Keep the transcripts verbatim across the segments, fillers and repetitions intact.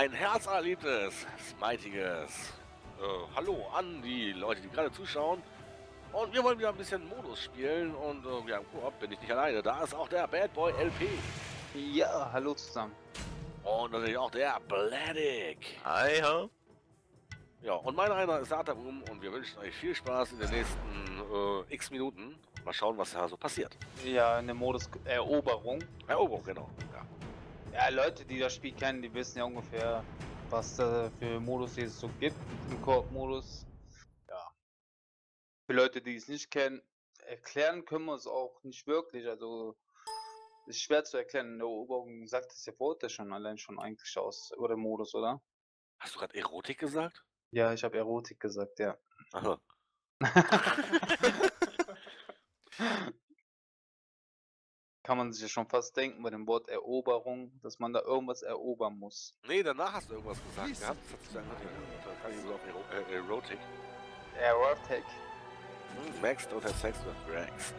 Ein herzallerliebtes, smitiges äh, Hallo an die Leute, die gerade zuschauen. Und wir wollen wieder ein bisschen Modus spielen. Und äh, ja, Koop bin ich nicht alleine. Da ist auch der Bad Boy L P. Ja, hallo zusammen. Und natürlich auch der Pledic. Hi, ha. Ja, und mein einer ist Sata rum und wir wünschen euch viel Spaß in den nächsten äh, x Minuten. Mal schauen, was da so passiert. Ja, in dem Modus Eroberung. Eroberung, genau. Ja. ja, Leute, die das Spiel kennen, die wissen ja ungefähr, was da für Modus es so gibt. Im Koop-Modus. Ja. Für Leute, die es nicht kennen, erklären können wir es auch nicht wirklich. Also, ist schwer zu erklären. In der Eroberung sagt es ja Worte schon allein schon eigentlich aus, über den Modus, oder? Hast du gerade Erotik gesagt? Ja, ich habe Erotik gesagt, ja. Aha. Kann man sich ja schon fast denken bei dem Wort Eroberung, dass man da irgendwas erobern muss. Nee, danach hast du irgendwas gesagt. Ja, das hat sich dann kann ich so auf Ero Erotik. Erotik. Hm, Max oder Sex with Rex.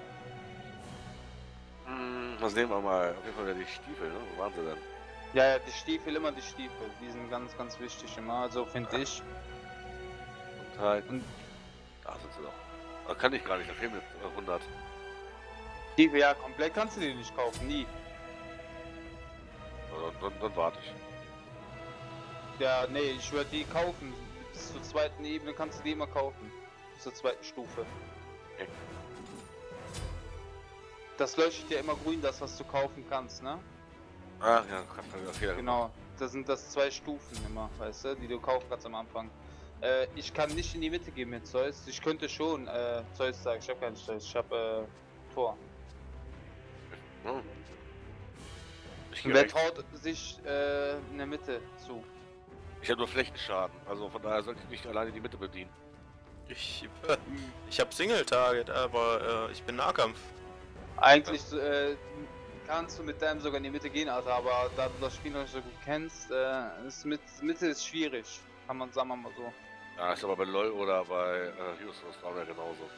Hm, was nehmen wir mal? Auf jeden Fall die Stiefel, ne? Wo waren sie denn? Ja, ja, die Stiefel, immer die Stiefel, die sind ganz, ganz wichtig immer, also finde ja. ich. Und halt, und da sind sie doch. Das kann ich gar nicht, da fehlen mir hundert. Stiefel, ja, komplett kannst du die nicht kaufen, nie. Ja, dann, dann, dann warte ich. Ja, nee, ich würde die kaufen. Bis zur zweiten Ebene kannst du die immer kaufen. Bis zur zweiten Stufe. Okay. Das leuchtet ja immer grün, das, was du kaufen kannst, ne? Ach ja, okay. Genau, das sind das zwei Stufen immer, weißt du, die du kaufst ganz am Anfang. Äh, ich kann nicht in die Mitte gehen mit Zeus, ich könnte schon äh, Zeus sagen, ich habe keinen Zeus, ich habe äh, Tor. Hm. Wer traut sich äh, in der Mitte zu? Ich habe nur Flächenschaden, also von daher sollte ich nicht alleine die Mitte bedienen. Ich, äh, ich habe Single-Target, aber äh, ich bin Nahkampf. Eigentlich, äh, kannst du mit deinem sogar in die Mitte gehen, Alter, aber da du das Spiel noch nicht so gut kennst, äh, ist mit Mitte ist schwierig, kann man sagen, mal so. Ja, ist aber bei LoL oder bei Houston äh, ja genauso.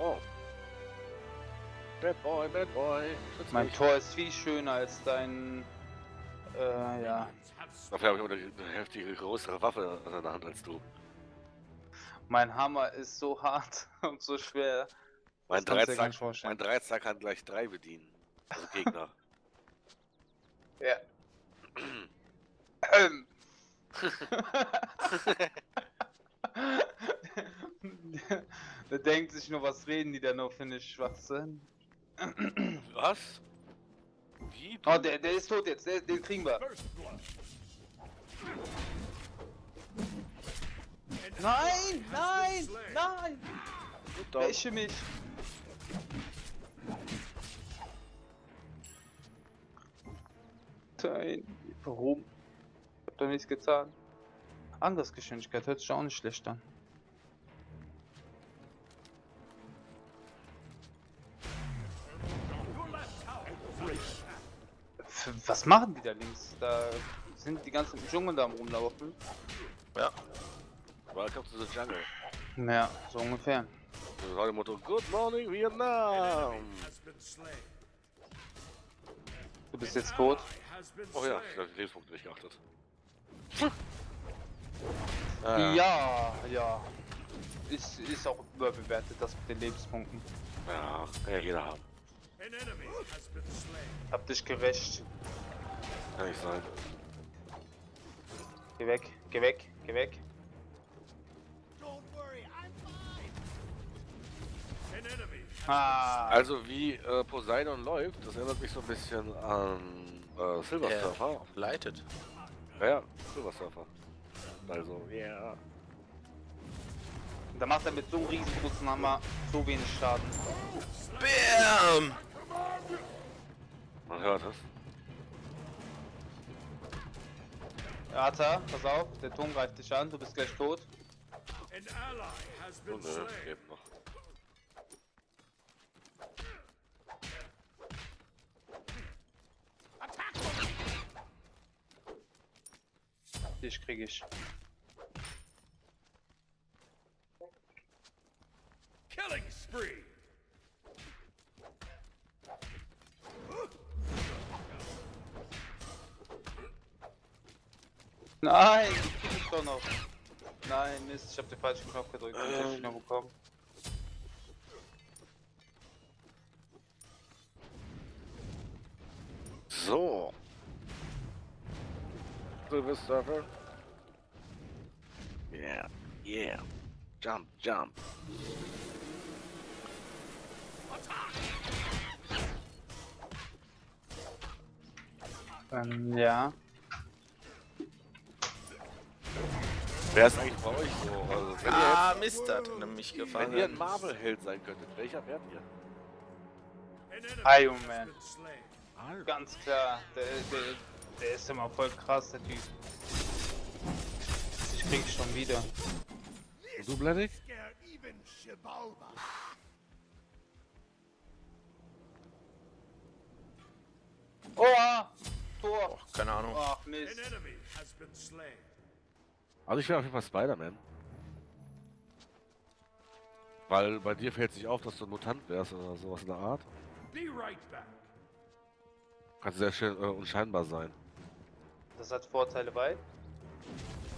Oh. Bad Boy, Bad Boy. Mein Tor ist viel schöner als dein, äh, ja. Dafür habe ich immer eine heftige, größere Waffe in der Hand als du. Mein Hammer ist so hart und so schwer. Mein Dreizack, mein Dreizack kann gleich drei bedienen. Also Gegner. Ja. ähm. Da denkt sich nur, was reden die da nur für eine Schwachsinn? Was? Wie? Oh, der, der ist tot jetzt, der, den kriegen wir. Nein, nein, nein! Welche mich? Nein, warum? Ich hab doch nichts getan. Angriffsgeschwindigkeit hört sich auch nicht schlecht an. Was machen die da links? Da sind die ganzen Dschungel da am Rumlaufen. Ja. Welcome to the Jungle. Ja, so ungefähr. Das war das Motto, Good Morning Vietnam! Du bist jetzt tot? Oh ja, ich habe die Lebenspunkte nicht geachtet. äh. Ja, ja. Ist, ist auch überbewertet, das mit den Lebenspunkten. Ja, kann ja jeder haben. Hab dich gerecht. Kann nicht sein. Geh weg, geh weg, geh weg. Ah. Also wie äh, Poseidon läuft, das erinnert mich so ein bisschen an äh, Silver Surfer. Yeah. Leitet. Ja, ja, Silver Surfer. Also, ja. Yeah. Da macht er mit so riesengroßen Hammer so wenig Schaden. Bam! Man hört es. Arta, pass auf, der Turm greift dich an, du bist gleich tot. Oh, ne, lebt noch. Dich krieg ich. Killing spree. Nein, ich krieg doch noch. Nein, Mist, ich hab den falschen Knopf gedrückt. Ähm. Ich hab ihn noch bekommen. So. Du bist dafür. Yeah, yeah. Jump, jump. Ähm, ja. Wer ist eigentlich bei euch so? Also, wenn ah, ihr jetzt, Mist, hat nämlich gefallen. Wenn ihr ein Marvel-Held sein könntet, welcher wärt ihr? Iron Man. Ganz klar, der, der, der ist immer voll krass, der Typ. Ich krieg schon wieder. Und du, Bladic? Oha! Tor! Och, keine Ahnung. Ach, Mist. Also ich wäre auf jeden Fall Spider-Man. Weil bei dir fällt sich auf, dass du ein Mutant wärst oder sowas in der Art. Kannst sehr schön äh, unscheinbar sein. Das hat Vorteile bei?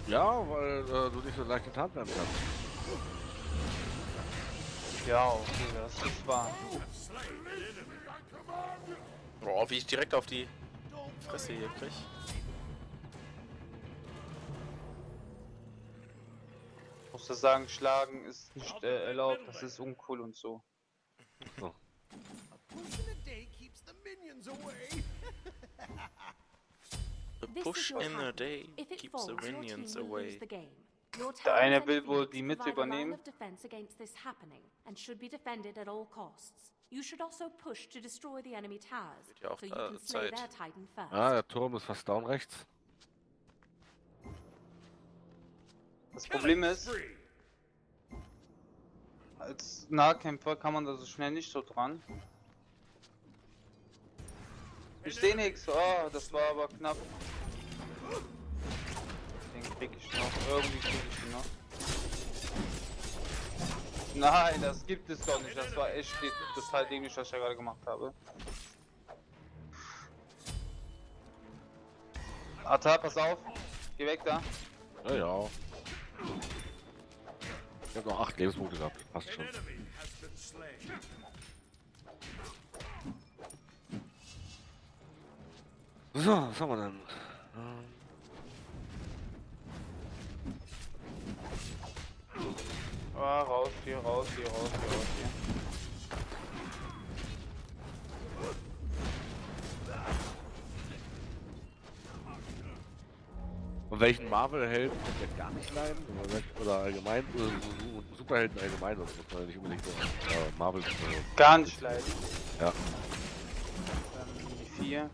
Ja, weil äh, du nicht so leicht getarnt werden kannst. Ja, okay, das ist wahr. Boah, wie ich direkt auf die Fresse hier krieg. Ich muss das sagen, schlagen ist nicht äh, erlaubt, das ist uncool und so. So. A push in a day keeps the minions away. Der eine will wohl die Mitte übernehmen. Ja, auch da Zeit. Ah, der Turm ist fast down rechts. Das Problem ist, als Nahkämpfer kann man da so schnell nicht so dran. Ich seh nix, oh, das war aber knapp. Den krieg ich noch, irgendwie krieg ich ihn noch. Nein, das gibt es doch nicht, das war echt total dämlich, was ich ja gerade gemacht habe. Atta, pass auf, geh weg da. Ja, ja. Ich hab noch acht Lebenspunkte gehabt, passt schon. So, was haben wir denn? Ah, ja, raus hier, raus hier, raus hier, raus hier. Und welchen Marvel-Helden könnt ihr gar nicht leiden? Oder allgemein? Oder Superhelden allgemein? Das muss man nicht unbedingt äh, Marvel. Gar nicht leiden. Ja. Die vier.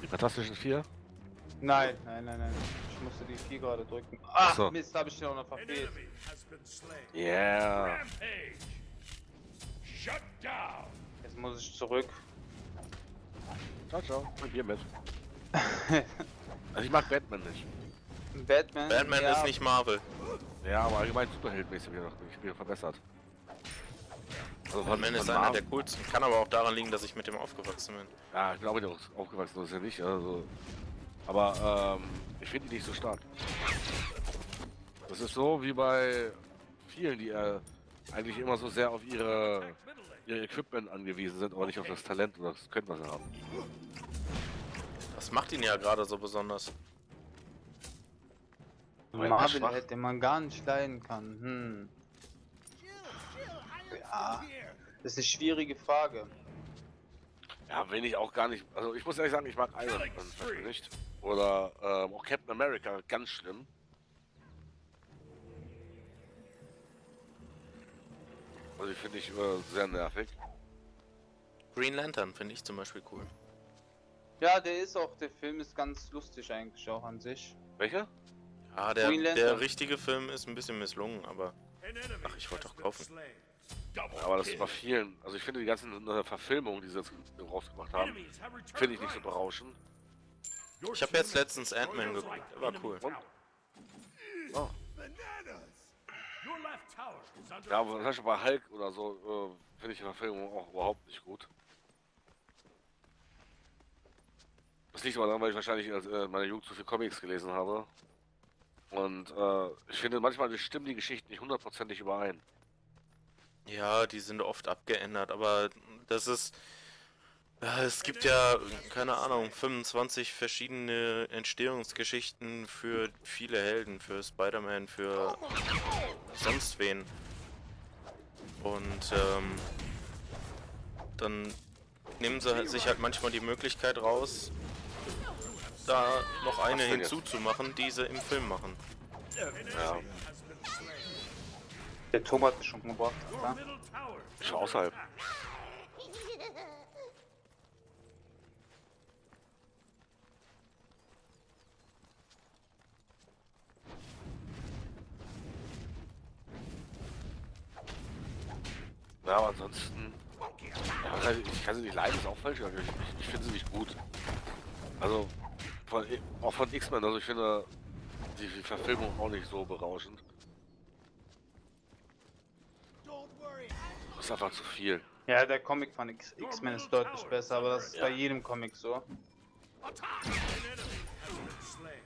Die fantastischen vier? Nein, nein, nein, nein. Ich musste die vier gerade drücken. Ach, so. Mist, hab ich den auch noch verfehlt. Yeah. Jetzt muss ich zurück. Ciao, ciao. Und hier mit. Also ich mag Batman nicht. Batman? Batman ja, ist nicht Marvel. Ja, aber allgemein superheldmäßig habe ich das Spiel verbessert. Also von Batman ist einer der coolsten. Kann aber auch daran liegen, dass ich mit dem aufgewachsen bin. Ja, ich glaube, der ist aufgewachsen, das ist ja nicht. Also, aber ähm, ich finde ihn nicht so stark. Das ist so wie bei vielen, die äh, eigentlich immer so sehr auf ihre, ihre Equipment angewiesen sind, aber nicht auf das Talent oder das Können, was sie haben. Das macht ihn ja gerade so besonders. Marvel, hätte man gar nicht leiden kann. Hm. Ja, das ist eine schwierige Frage. Ja, wenn ich auch gar nicht. Also ich muss ehrlich sagen, ich mag Iron Man nicht. Oder ähm, auch Captain America, ganz schlimm. Also ich finde ich äh, sehr nervig. Green Lantern finde ich zum Beispiel cool. Ja, der ist auch, der Film ist ganz lustig eigentlich auch an sich. Welcher? Ja, der, der richtige Film ist ein bisschen misslungen, aber. Ach, ich wollte doch kaufen. Aber das ist bei vielen, also ich finde die ganzen äh, Verfilmungen, die sie jetzt rausgemacht haben, finde ich nicht so berauschend. Ich habe jetzt letztens Ant-Man geguckt, der war cool. Oh. Ja, aber zum Beispiel bei Hulk oder so äh, finde ich die Verfilmung auch überhaupt nicht gut. Das liegt aber daran, weil ich wahrscheinlich in äh, meiner Jugend zu viel Comics gelesen habe. Und äh, ich finde manchmal stimmen die Geschichten nicht hundertprozentig überein. Ja, die sind oft abgeändert, aber das ist... Ja, es gibt ja, keine Ahnung, fünfundzwanzig verschiedene Entstehungsgeschichten für viele Helden, für Spider-Man, für sonst wen. Und ähm, dann nehmen sie halt, sich halt manchmal die Möglichkeit raus, da noch eine hinzuzumachen, die sie im Film machen. Ja. Der Turm hat mich schon gebracht, oder? Ich war außerhalb. Ja, aber ansonsten, ja, ich kann sie nicht leiden, ist auch falsch, aber ich, ich finde sie nicht gut. Also, von, auch von X-Men, also ich finde die, die Verfilmung auch nicht so berauschend. Das ist einfach zu viel. Ja, der Comic von X-Men ist deutlich besser, aber das ist ja bei jedem Comic so.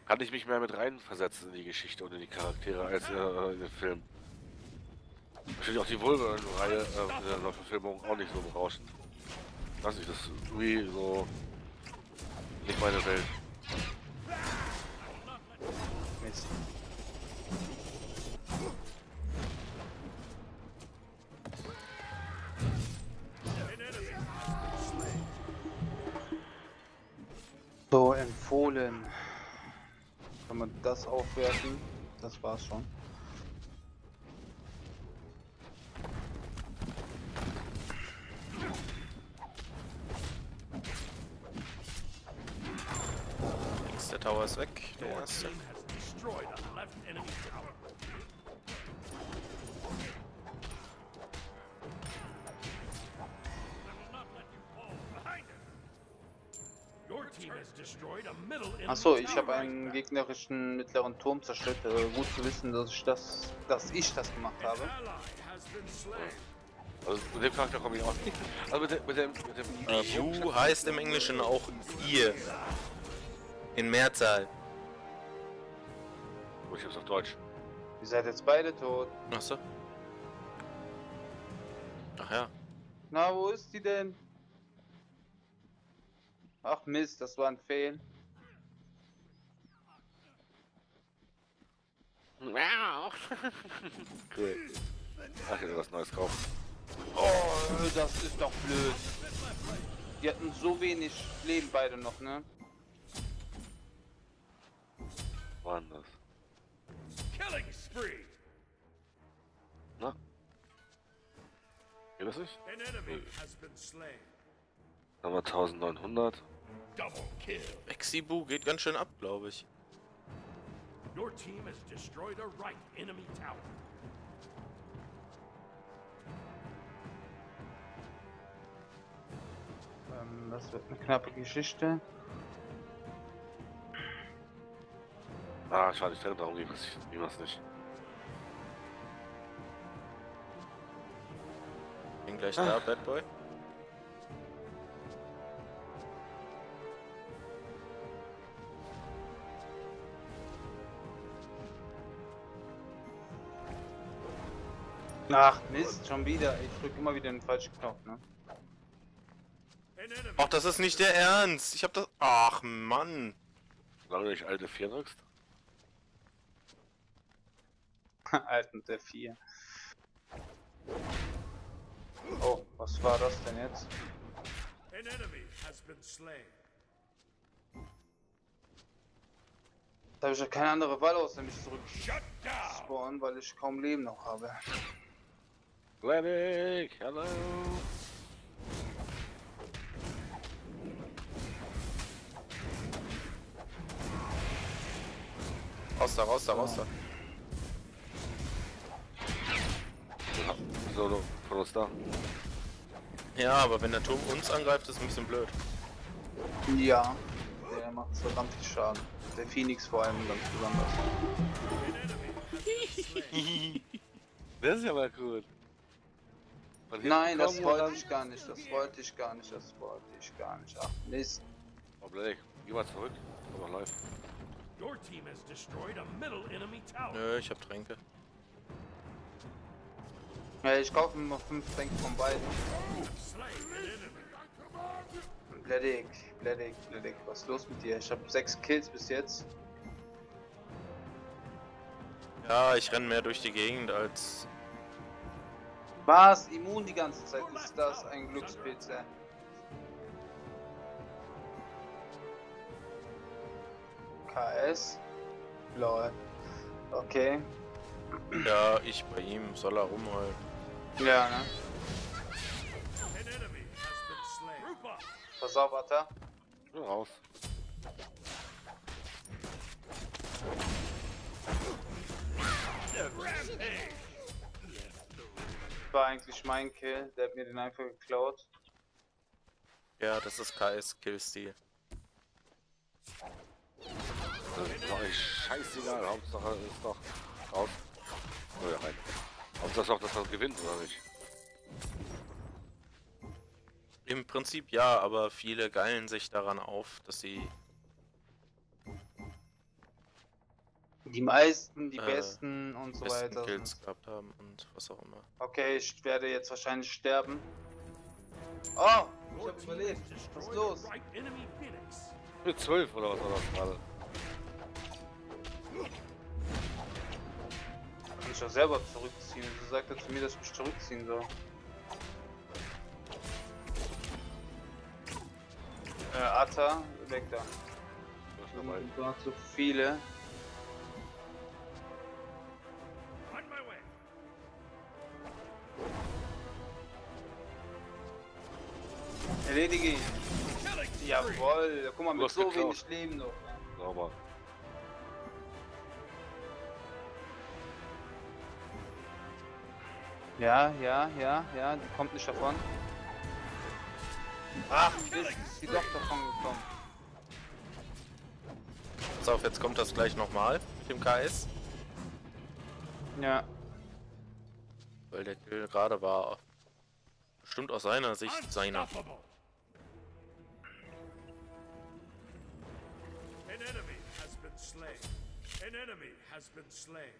Kann ich mich mehr mit reinversetzen in die Geschichte und in die Charaktere als äh, in den Film. Ich finde auch die Wolverine-Reihe äh, in der Verfilmung auch nicht so berauschend. Ich weiß nicht, das ist irgendwie so nicht meine Welt. Mist. So, empfohlen. Kann man das aufwerfen? Das war's schon. Tower ist weg, der erste. Achso, ich habe einen gegnerischen mittleren Turm zerstört. Äh, gut zu wissen, dass ich das, dass ich das gemacht habe. Also mit dem Charakter komme ich auch nicht. Also mit dem, mit dem, mit dem äh, You heißt im Englischen auch ihr. In Mehrzahl. Oh, ich hab's auf Deutsch. Ihr seid jetzt beide tot. Ach so. Ach ja. Na, wo ist die denn? Ach Mist, das war ein Fehl. Wow. Cool. Ach, ich will was Neues kaufen. Oh, das ist doch blöd. Die hatten so wenig Leben beide noch, ne? Woanders. Na? Geht das nicht? Haben wir neunzehnhundert. Exibu geht ganz schön ab, glaube ich. Your team has destroyed a right enemy tower. Ähm, das wird eine knappe Geschichte. Ah, schade, ich trenne darum, wie man es nicht. Bin gleich da, Bad Boy. Ach Mist, schon wieder. Ich drücke immer wieder den falschen Knopf, ne? Ach, das ist nicht der Ernst. Ich hab das... Ach, Mann. Solange du nicht alte vier drückst. Alten der vier. Oh, was war das denn jetzt? An enemy has been slain. Da habe ich ja keine andere Wahl außer mich zurück spawnen, weil ich kaum Leben noch habe. Pledic, hello. Raus da, raus da, raus da. Solo von uns da. Ja, aber wenn der Turm uns angreift, ist ein bisschen blöd. Ja, der macht verdammt viel Schaden. Der Phoenix vor allem ganz besonders. Das ist ja mal gut. Nein, das wollte ich gar nicht, das wollte ich gar nicht, das wollte ich gar nicht. Ach, Mist. Aber bleib, geh mal zurück, aber läuft. Nö, ich hab Tränke. Ja, ich kaufe mir noch fünf Tränke von beiden. Pledic, Pledic, Pledic, was ist los mit dir? Ich hab sechs Kills bis jetzt. Ja, ich renne mehr durch die Gegend als... Was? Immun die ganze Zeit? Ist das ein Glückspilz, ey? K S? Lol. Okay. Ja, ich bei ihm. Soll er rumholen. Ja, ne? Pass auf, Alter. Nur rauf. War eigentlich mein Kill, der hat mir den einfach geklaut. Ja, das ist K S Killstil. Das ist doch scheißegal, Hauptsache ist doch raus. Oh ja, rein. Hauptsache doch, dass er gewinnt, oder nicht? Im Prinzip ja, aber viele geilen sich daran auf, dass sie... Die meisten, die äh, besten und so besten weiter. Kills gehabt haben und was auch immer. Okay, ich werde jetzt wahrscheinlich sterben. Oh! Ich hab überlebt. Was ist los? Mit zwölf oder was war das gerade? Ich kann mich doch selber zurückziehen. So sagt er zu mir, dass ich mich zurückziehen soll. Äh, Atta, weg da. Du hast so viele. Erledige ihn. Jawohl, guck mal, mit so wenig Leben noch. Sauber. Ja, ja, ja, ja, die kommt nicht davon. Ach, ist sie doch davon gekommen. Pass auf, jetzt kommt das gleich nochmal mit dem K S. Ja. Weil der Kill gerade war. Bestimmt aus seiner Sicht seiner.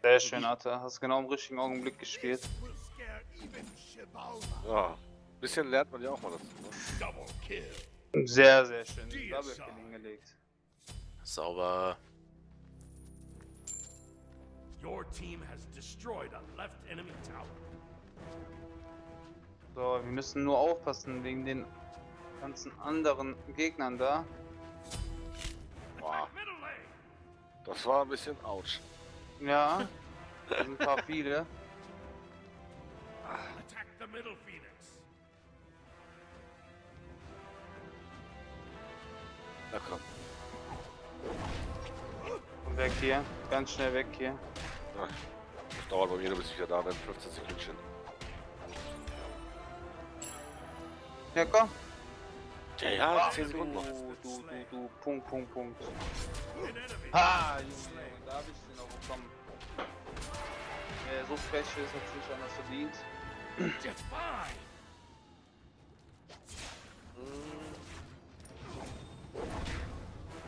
Sehr schön, Atta. Hast genau im richtigen Augenblick gespielt. Ja. Bisschen lernt man ja auch mal dazu. Ne? Sehr, sehr schön. Double Kill hingelegt. Sauber. Your team has destroyed a left enemy tower. So, wir müssen nur aufpassen wegen den ganzen anderen Gegnern da. Boah. Das war ein bisschen ouch. Ja, das sind ein paar viele. Na komm. Komm weg hier, ganz schnell weg hier. Ja, das dauert bei mir nur, bis ich wieder da bin, fünfzehn Sekündchen. Ja, komm. Ja, ja, zehn Sekunden noch. Du, du, du, Punkt, Punkt, Punkt. Ha, Junge, da hab ich den auch bekommen. Wer so frech ist, hat sich nicht anders verdient.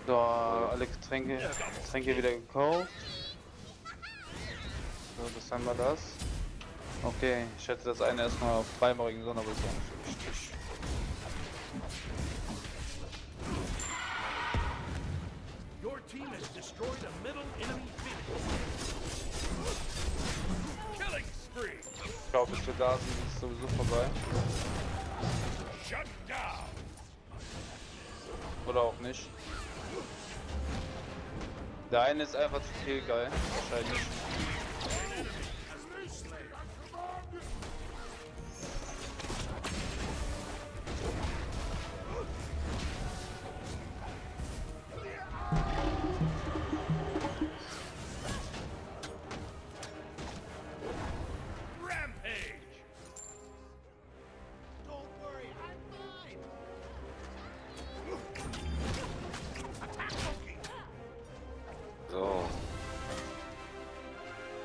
So, alle Getränke, Getränke wieder gekauft. So, das haben wir das. Okay, ich hätte das eine erstmal auf freimaurigen Sonne, aber ist auch nicht richtig. Ich glaube, bis wir da sind, ist sowieso vorbei. Oder auch nicht. Der eine ist einfach zu viel geil, wahrscheinlich.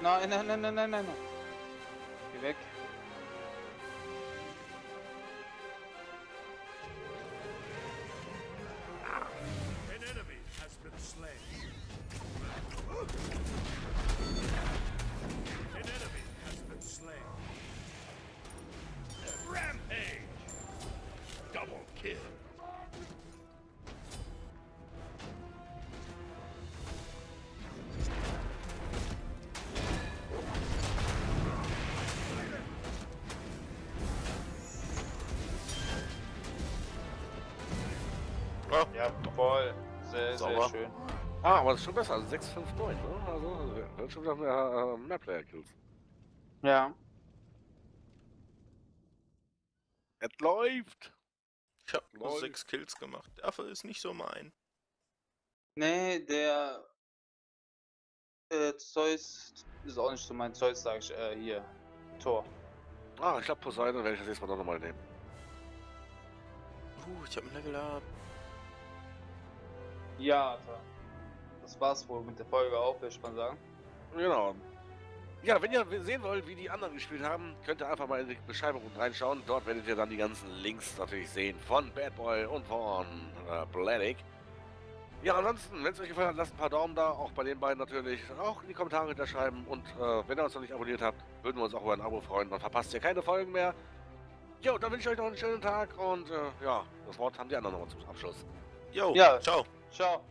Nein, nein, nein, nein, nein, nein. Geh weg. An enemy has been slain. Ja. Jawohl, sehr, Sauber. Sehr schön. Ah, aber das ist schon besser, also sechs fünf neun, ne? Also, das ist schon wieder mehr, mehr Player-Kills. Ja. Es läuft! Ich hab nur sechs Kills gemacht. Der Affe ist nicht so mein. Nee, der... Äh, Zeus... Ist auch nicht so mein Zeus, sag ich, äh, hier. Tor. Ah, ich hab Poseidon, werde ich das nächste Mal doch nochmal nehmen. Uh, ich hab ein Level Up. Ja, Alter. Das war's wohl mit der Folge auch, würde ich mal sagen. Genau. Ja, wenn ihr sehen wollt, wie die anderen gespielt haben, könnt ihr einfach mal in die Beschreibung unten reinschauen. Dort werdet ihr dann die ganzen Links natürlich sehen von Bad Boy und von äh, Pledic. Ja, ansonsten, wenn es euch gefallen hat, lasst ein paar Daumen da, auch bei den beiden natürlich. Auch in die Kommentare hinterschreiben und äh, wenn ihr uns noch nicht abonniert habt, würden wir uns auch über ein Abo freuen. Dann verpasst ihr keine Folgen mehr. Jo, dann wünsche ich euch noch einen schönen Tag und äh, ja, das Wort haben die anderen nochmal zum Abschluss. Jo, ja, ciao. Ciao.